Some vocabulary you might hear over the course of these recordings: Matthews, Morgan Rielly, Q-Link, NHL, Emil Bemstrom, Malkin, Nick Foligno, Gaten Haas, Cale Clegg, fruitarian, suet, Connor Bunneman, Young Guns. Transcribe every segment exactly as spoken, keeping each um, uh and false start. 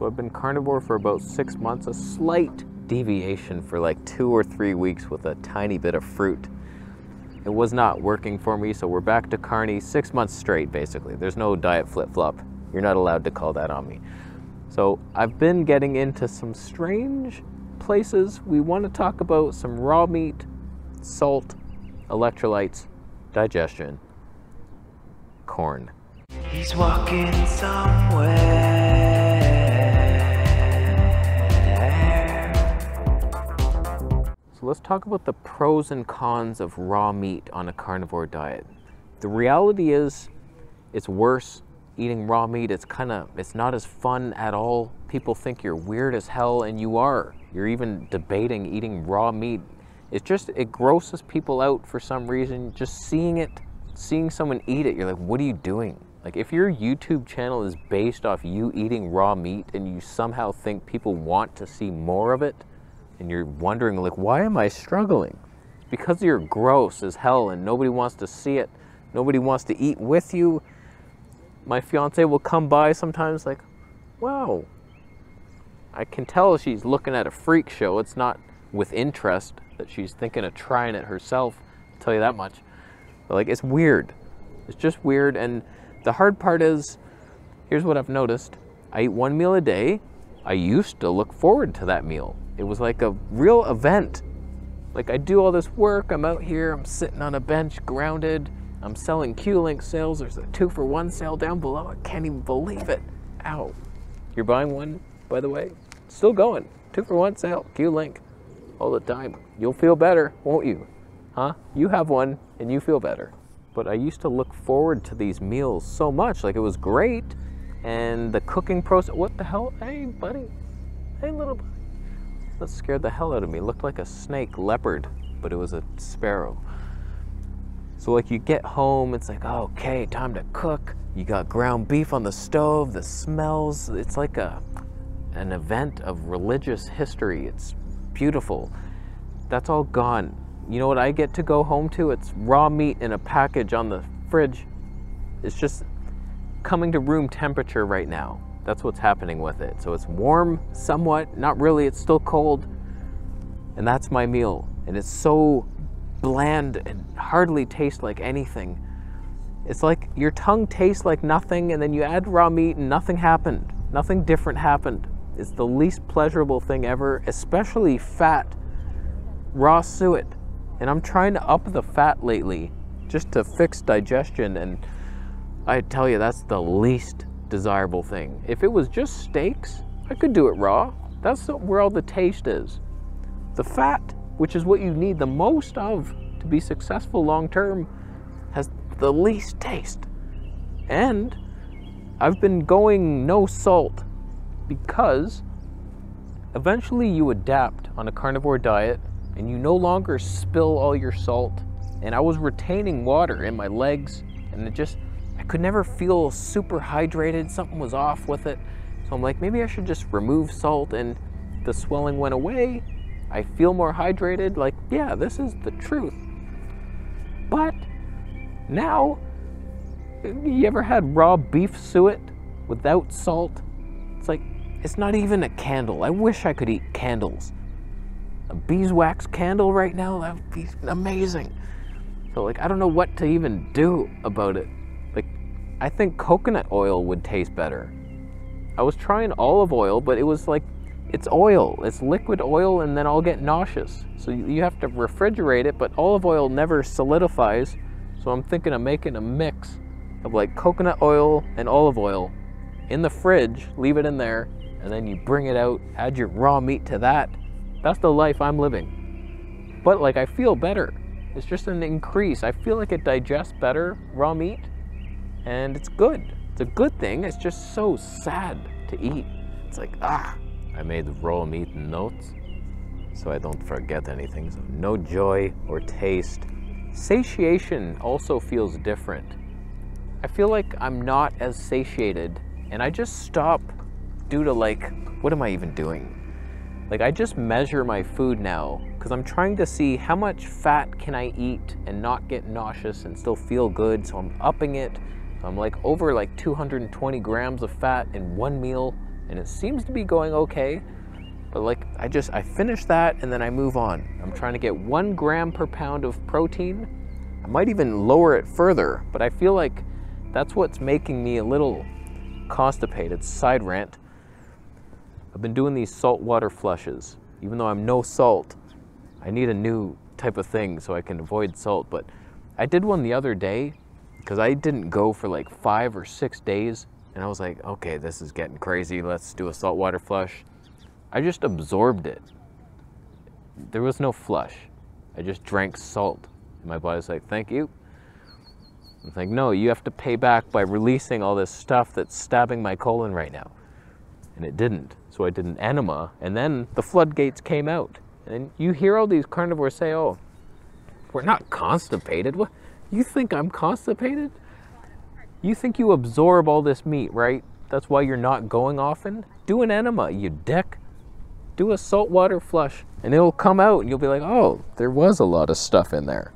So I've been carnivore for about six months, a slight deviation for like two or three weeks with a tiny bit of fruit. It was not working for me, so we're back to carny six months straight, basically. There's no diet flip-flop. You're not allowed to call that on me. So I've been getting into some strange places. We want to talk about some raw meat, salt, electrolytes, digestion, corn. He's walking somewhere. So let's talk about the pros and cons of raw meat on a carnivore diet. The reality is it's worse eating raw meat. It's kind of, it's not as fun at all. People think you're weird as hell, and you are. You're even debating eating raw meat. It's just, it grosses people out for some reason. Just seeing it, seeing someone eat it, you're like, what are you doing? Like, if your YouTube channel is based off you eating raw meat and you somehow think people want to see more of it, and you're wondering, like, why am I struggling? It's because you're gross as hell and nobody wants to see it. Nobody wants to eat with you. My fiance will come by sometimes like, wow. I can tell she's looking at a freak show. It's not with interest that she's thinking of trying it herself, I'll tell you that much. But like, it's weird. It's just weird. And the hard part is, here's what I've noticed. I eat one meal a day. I used to look forward to that meal. It was like a real event. Like, I do all this work. I'm out here. I'm sitting on a bench, grounded. I'm selling Q-Link sales. There's a two for one sale down below. I can't even believe it. Ow. You're buying one, by the way? Still going. Two for one sale, Q-Link. All the time. You'll feel better, won't you? Huh? You have one and you feel better. But I used to look forward to these meals so much. Like, it was great. And the cooking process, what the hell? Hey, buddy. Hey, little buddy. That scared the hell out of me. It looked like a snake leopard, but it was a sparrow. So like, you get home, it's like, okay, time to cook. You got ground beef on the stove, the smells. It's like a, an event of religious history. It's beautiful. That's all gone. You know what I get to go home to? It's raw meat in a package on the fridge. It's just coming to room temperature right now. That's what's happening with it. So it's warm somewhat, not really, it's still cold. And that's my meal. And it's so bland and hardly tastes like anything. It's like your tongue tastes like nothing, and then you add raw meat and nothing happened. Nothing different happened. It's the least pleasurable thing ever, especially fat, raw suet. And I'm trying to up the fat lately just to fix digestion, and I tell you, that's the least desirable thing. If it was just steaks, I could do it raw. That's where all the taste is. The fat, which is what you need the most of to be successful long-term, has the least taste. And I've been going no salt, because eventually you adapt on a carnivore diet and you no longer spill all your salt. And I was retaining water in my legs, and it just, I could never feel super hydrated. Something was off with it. So I'm like, maybe I should just remove salt, and the swelling went away. I feel more hydrated. Like, yeah, this is the truth. But now, you ever had raw beef suet without salt? It's like, it's not even a candle. I wish I could eat candles. A beeswax candle right now, that would be amazing. So like, I don't know what to even do about it. Like, I think coconut oil would taste better. I was trying olive oil, but it was like, it's oil, it's liquid oil, and then I'll get nauseous. So you have to refrigerate it, but olive oil never solidifies. So I'm thinking of making a mix of like coconut oil and olive oil in the fridge, leave it in there, and then you bring it out, add your raw meat to that. That's the life I'm living. But like, I feel better. It's just an increase. I feel like it digests better, raw meat, and it's good. It's a good thing. It's just so sad to eat. It's like, ah. I made raw meat notes so I don't forget anything. So no joy or taste. Satiation also feels different. I feel like I'm not as satiated, and I just stop due to like, what am I even doing? Like, I just measure my food now, because I'm trying to see how much fat can I eat and not get nauseous and still feel good. So I'm upping it. I'm like over like two hundred twenty grams of fat in one meal, and it seems to be going okay. But like, I just, I finish that and then I move on. I'm trying to get one gram per pound of protein. I might even lower it further, but I feel like that's what's making me a little constipated. Side rant. I've been doing these saltwater flushes. Even though I'm no salt, I need a new type of thing so I can avoid salt. But I did one the other day because I didn't go for like five or six days. And I was like, okay, this is getting crazy. Let's do a saltwater flush. I just absorbed it. There was no flush. I just drank salt. My body's like, thank you. It's like, no, you have to pay back by releasing all this stuff that's stabbing my colon right now. And it didn't. So I did an enema, and then the floodgates came out. And you hear all these carnivores say, oh, we're not constipated. What? You think I'm constipated? You think you absorb all this meat, right? That's why you're not going often? Do an enema, you dick. Do a saltwater flush, and it'll come out, and you'll be like, oh, there was a lot of stuff in there.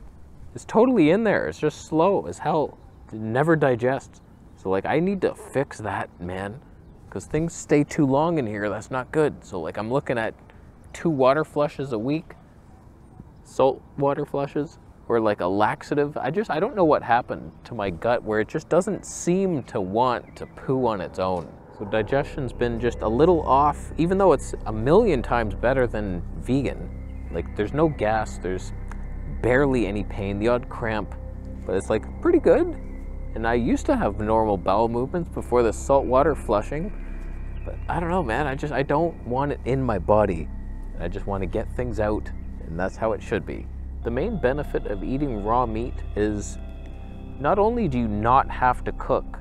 It's totally in there. It's just slow as hell. It never digests. So, like, I need to fix that, man, because things stay too long in here. That's not good. So, like, I'm looking at two water flushes a week, salt water flushes, or like a laxative. I just, I don't know what happened to my gut where it just doesn't seem to want to poo on its own. So digestion's been just a little off, even though it's a million times better than vegan. Like, there's no gas, there's barely any pain, the odd cramp, but it's like pretty good. And I used to have normal bowel movements before the salt water flushing, but I don't know, man, I just, I don't want it in my body. I just want to get things out, and that's how it should be. The main benefit of eating raw meat is not only do you not have to cook,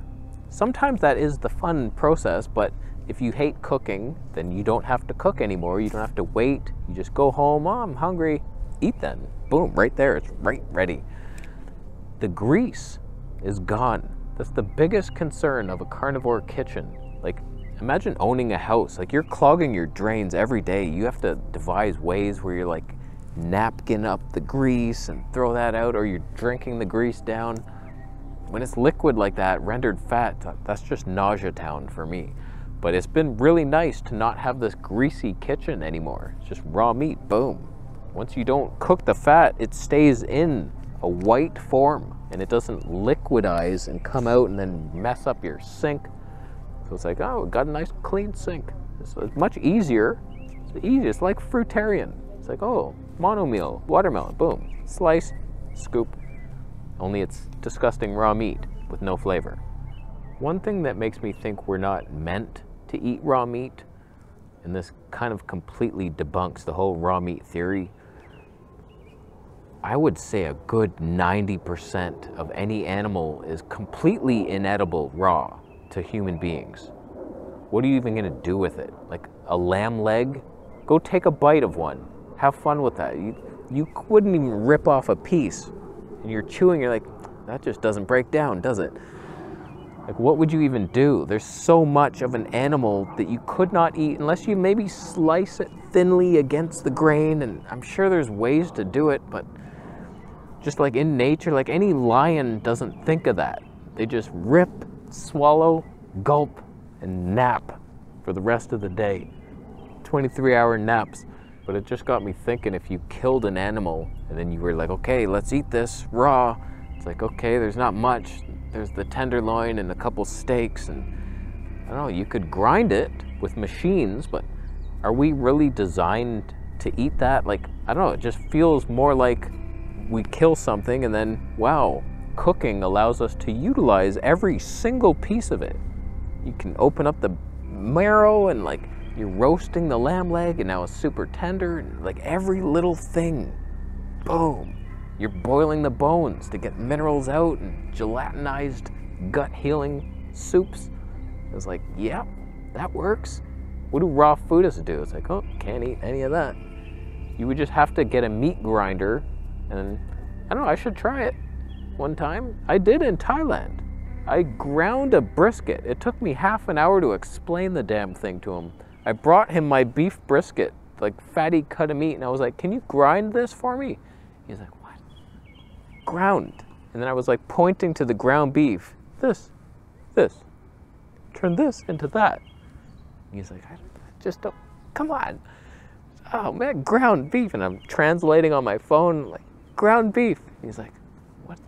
sometimes that is the fun process, but if you hate cooking, then you don't have to cook anymore. You don't have to wait. You just go home, oh, I'm hungry, eat then. Boom, right there, it's right ready. The grease is gone. That's the biggest concern of a carnivore kitchen. Like, imagine owning a house. Like, you're clogging your drains every day. You have to devise ways where you're like napkin up the grease and throw that out, or you're drinking the grease down. When it's liquid like that, rendered fat, that's just nausea town for me. But it's been really nice to not have this greasy kitchen anymore. It's just raw meat, boom. Once you don't cook the fat, it stays in a white form and it doesn't liquidize and come out and then mess up your sink. So it's like, oh, got a nice clean sink. It's much easier. It's easy. It's like fruitarian. It's like, oh, mono meal, watermelon, boom. Slice, scoop. Only it's disgusting raw meat with no flavor. One thing that makes me think we're not meant to eat raw meat, and this kind of completely debunks the whole raw meat theory, I would say a good ninety percent of any animal is completely inedible raw to human beings. What are you even gonna do with it? Like a lamb leg? Go take a bite of one. Have fun with that. You, you wouldn't even rip off a piece. And you're chewing, you're like, that just doesn't break down, does it? Like, what would you even do? There's so much of an animal that you could not eat unless you maybe slice it thinly against the grain, and I'm sure there's ways to do it, but just like in nature, like any lion doesn't think of that. They just rip, swallow, gulp, and nap for the rest of the day. twenty-three hour naps. But it just got me thinking, if you killed an animal and then you were like, okay, let's eat this raw. It's like, okay, there's not much. There's the tenderloin and a couple steaks, and I don't know, you could grind it with machines, but are we really designed to eat that? Like, I don't know, it just feels more like we kill something and then, wow, cooking allows us to utilize every single piece of it. You can open up the marrow and like, you're roasting the lamb leg and now it's super tender, and like every little thing, boom. You're boiling the bones to get minerals out and gelatinized gut healing soups. It was like, yep, yeah, that works. What do raw foodists do? It's like, oh, can't eat any of that. You would just have to get a meat grinder, and I don't know, I should try it one time. I did in Thailand. I ground a brisket. It took me half an hour to explain the damn thing to him. I brought him my beef brisket, like fatty cut of meat, and I was like, can you grind this for me? He's like, what? Ground. And then I was like pointing to the ground beef. This, this, turn this into that. He's like, I just don't, come on. Oh man, ground beef. And I'm translating on my phone, like, ground beef. He's like, what?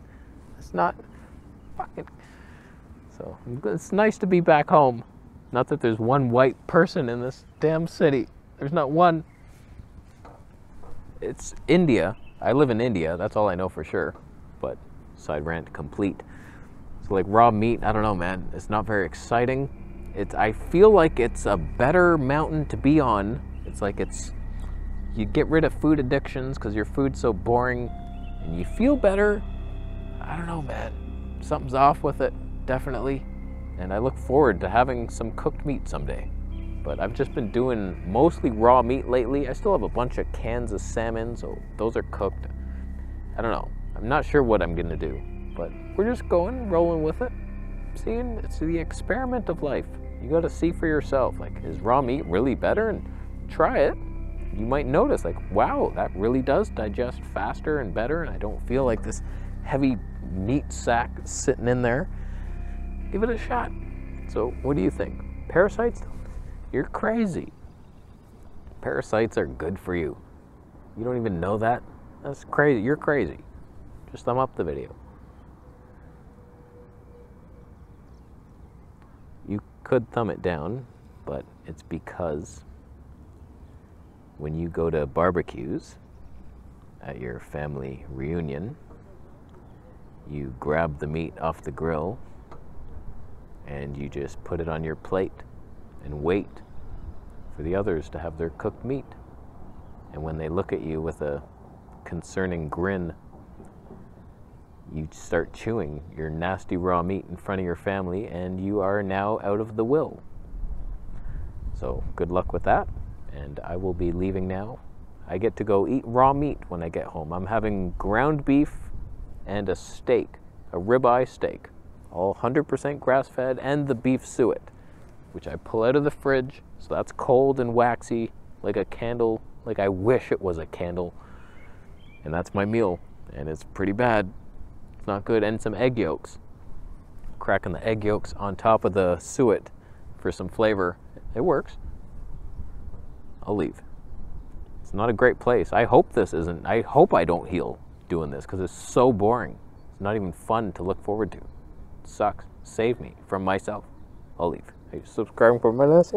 That's not fucking. So it's nice to be back home. Not that there's one white person in this damn city. There's not one. It's India. I live in India. That's all I know for sure. But side rant complete. So like raw meat, I don't know, man. It's not very exciting. It's, I feel like it's a better mountain to be on. It's like it's, you get rid of food addictions because your food's so boring and you feel better. I don't know, man. Something's off with it, definitely. And I look forward to having some cooked meat someday. But I've just been doing mostly raw meat lately. I still have a bunch of cans of salmon, so those are cooked. I don't know. I'm not sure what I'm gonna do, but we're just going, rolling with it. Seeing, it's the experiment of life. You gotta see for yourself, like, is raw meat really better? And try it. You might notice, like, wow, that really does digest faster and better, and I don't feel like this heavy meat sack sitting in there. Give it a shot. So what do you think? Parasites? You're crazy. Parasites are good for you. You don't even know that? That's crazy. You're crazy. Just thumb up the video. You could thumb it down, but it's because when you go to barbecues at your family reunion, you grab the meat off the grill and you just put it on your plate and wait for the others to have their cooked meat. And when they look at you with a concerning grin, you start chewing your nasty raw meat in front of your family, and you are now out of the will. So good luck with that, and I will be leaving now. I get to go eat raw meat when I get home. I'm having ground beef and a steak, a ribeye steak, all one hundred percent grass-fed, and the beef suet, which I pull out of the fridge, so that's cold and waxy, like a candle, like I wish it was a candle. And that's my meal, and it's pretty bad. It's not good. And some egg yolks. Cracking the egg yolks on top of the suet for some flavor. It works. I'll leave. It's not a great place. I hope this isn't, I hope I don't heal doing this, because it's so boring. It's not even fun to look forward to. It sucks. Save me from myself. I'll leave. Subscribe for my last